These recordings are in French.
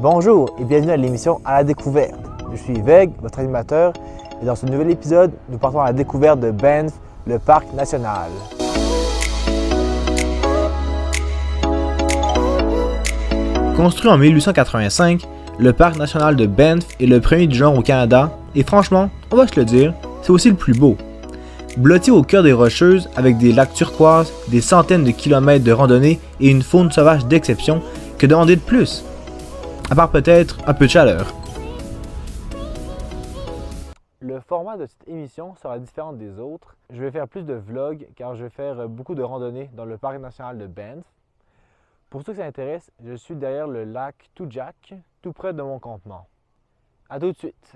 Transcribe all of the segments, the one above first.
Bonjour et bienvenue à l'émission À la découverte. Je suis Veg, votre animateur, et dans ce nouvel épisode, nous partons à la découverte de Banff, le parc national. Construit en 1885, le parc national de Banff est le premier du genre au Canada, et franchement, on va se le dire, c'est aussi le plus beau. Blotti au cœur des Rocheuses, avec des lacs turquoises, des centaines de kilomètres de randonnées et une faune sauvage d'exception, que demander de plus? À part peut-être un peu de chaleur. Le format de cette émission sera différent des autres. Je vais faire plus de vlogs car je vais faire beaucoup de randonnées dans le parc national de Banff. Pour ceux que ça intéresse, je suis derrière le lac Tujak, tout près de mon campement. À tout de suite!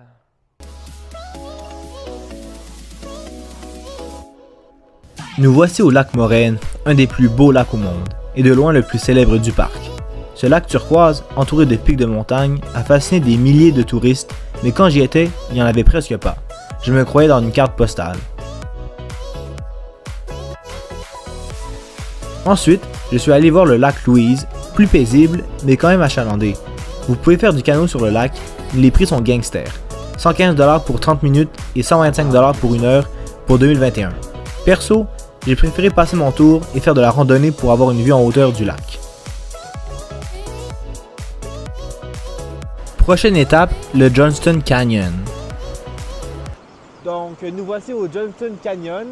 Nous voici au lac Moraine, un des plus beaux lacs au monde, et de loin le plus célèbre du parc. Ce lac turquoise, entouré de pics de montagne, a fasciné des milliers de touristes, mais quand j'y étais, il n'y en avait presque pas. Je me croyais dans une carte postale. Ensuite, je suis allé voir le lac Louise, plus paisible, mais quand même achalandé. Vous pouvez faire du canot sur le lac, mais les prix sont gangsters. 115$ pour 30 minutes et 125$ pour une heure pour 2021. Perso, j'ai préféré passer mon tour et faire de la randonnée pour avoir une vue en hauteur du lac. Prochaine étape, le Johnston Canyon. Donc nous voici au Johnston Canyon,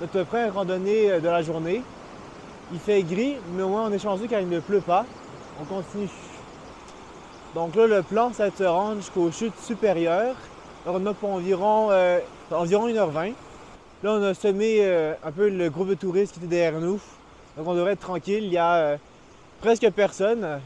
notre première randonnée de la journée. Il fait gris, mais au moins on est chanceux car il ne pleut pas. On continue. Donc là, le plan, ça te rend jusqu'aux chutes supérieures. Alors, on a pour environ 1h20. Là, on a semé un peu le groupe de touristes qui était derrière nous. Donc on devrait être tranquille, il y a presque personne.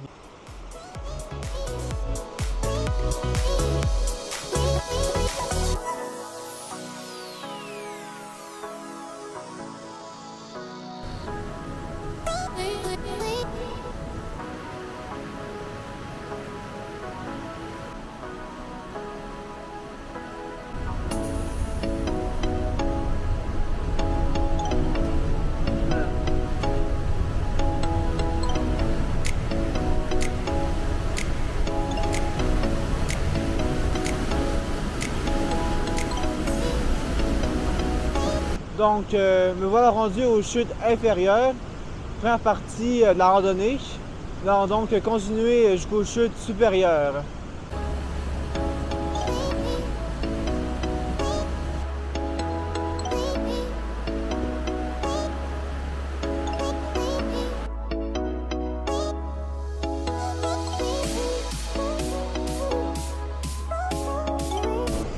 Donc, me voilà rendu aux chutes inférieures, première partie de la randonnée. Nous allons donc continuer jusqu'aux chutes supérieures.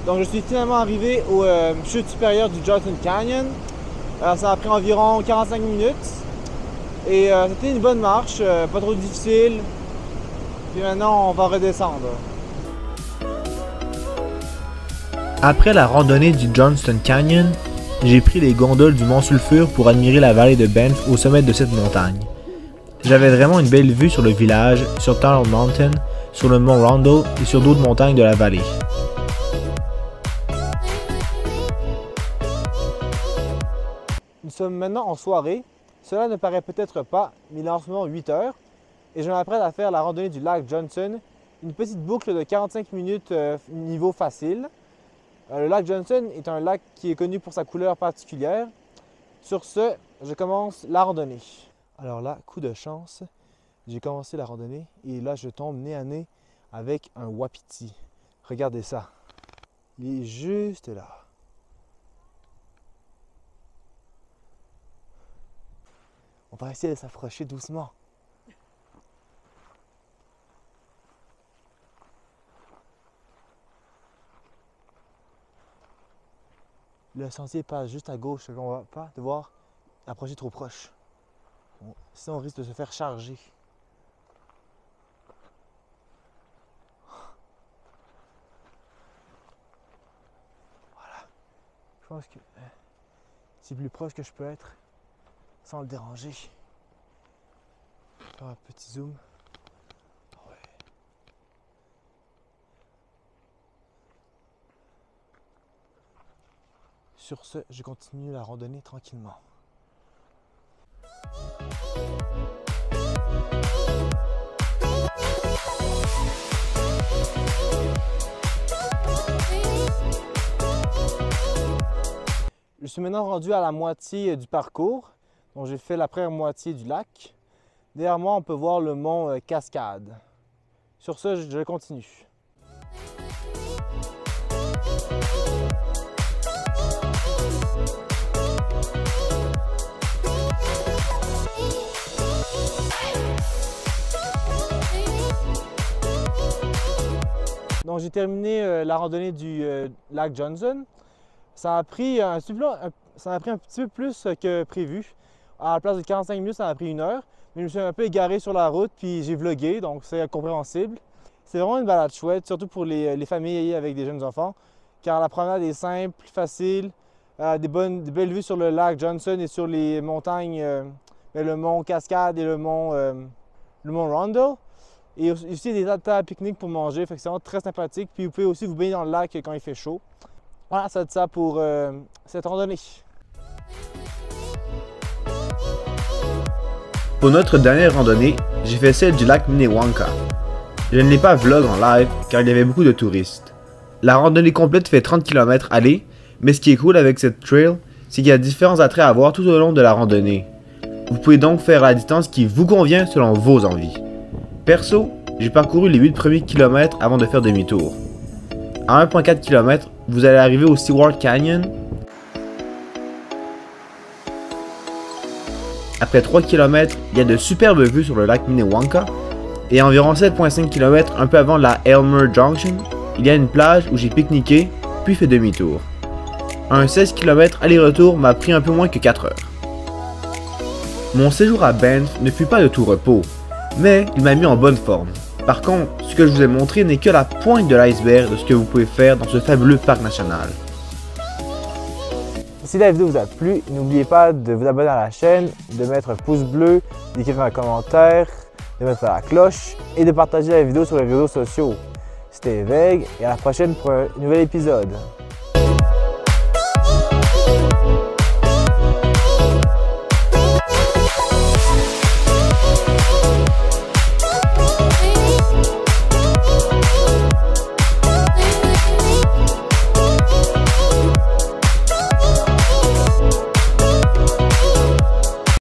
Donc je suis finalement arrivé aux chutes supérieures du Johnson Canyon. Ça a pris environ 45 minutes et c'était une bonne marche, pas trop difficile. Puis maintenant on va redescendre. Après la randonnée du Johnston Canyon, j'ai pris les gondoles du Mont Sulfur pour admirer la vallée de Banff au sommet de cette montagne. J'avais vraiment une belle vue sur le village, sur Tower Mountain, sur le Mont Rondo et sur d'autres montagnes de la vallée. Nous sommes maintenant en soirée, cela ne paraît peut-être pas, mais il est en ce moment 8 heures et je m'apprête à faire la randonnée du lac Johnson, une petite boucle de 45 minutes niveau facile. Le lac Johnson est un lac qui est connu pour sa couleur particulière. Sur ce, je commence la randonnée. Alors là, coup de chance, j'ai commencé la randonnée et là je tombe nez à nez avec un wapiti. Regardez ça, il est juste là. On va essayer de s'approcher doucement. Le sentier passe juste à gauche, on ne va pas devoir approcher trop proche. Sinon on risque de se faire charger. Voilà. Je pense que c'est plus proche que je peux être. Sans le déranger. Faire un petit zoom. Ouais. Sur ce, je continue la randonnée tranquillement. Je suis maintenant rendu à la moitié du parcours. Donc j'ai fait la première moitié du lac. Derrière moi, on peut voir le mont Cascade. Sur ce, je continue. Donc j'ai terminé la randonnée du lac Johnson. Ça a pris un petit peu plus que prévu. À la place de 45 minutes, ça m'a pris 1 heure. Mais je me suis un peu égaré sur la route, puis j'ai vlogué, donc c'est compréhensible. C'est vraiment une balade chouette, surtout pour les familles avec des jeunes enfants, car la promenade est simple, facile, des belles vues sur le lac Johnson et sur les montagnes, le mont Cascade et le mont Rondo. Et aussi des tables à pique-nique pour manger, fait que c'est vraiment très sympathique. Puis vous pouvez aussi vous baigner dans le lac quand il fait chaud. Voilà, c'est ça pour cette randonnée. Pour notre dernière randonnée, j'ai fait celle du lac Minnewanka. Je ne l'ai pas vlog en live car il y avait beaucoup de touristes. La randonnée complète fait 30 km aller, mais ce qui est cool avec cette trail, c'est qu'il y a différents attraits à voir tout au long de la randonnée. Vous pouvez donc faire la distance qui vous convient selon vos envies. Perso, j'ai parcouru les 8 premiers kilomètres avant de faire demi-tour. À 1,4 km, vous allez arriver au Seaward Canyon. Après 3 km, il y a de superbes vues sur le lac Minnewanka. Et à environ 7,5 km, un peu avant la Elmer Junction, il y a une plage où j'ai pique-niqué, puis fait demi-tour. Un 16 km aller-retour m'a pris un peu moins que 4 heures. Mon séjour à Banff ne fut pas de tout repos, mais il m'a mis en bonne forme. Par contre, ce que je vous ai montré n'est que la pointe de l'iceberg de ce que vous pouvez faire dans ce fabuleux parc national. Si la vidéo vous a plu, n'oubliez pas de vous abonner à la chaîne, de mettre un pouce bleu, d'écrire un commentaire, de mettre à la cloche et de partager la vidéo sur les réseaux sociaux. C'était Veg et à la prochaine pour un nouvel épisode.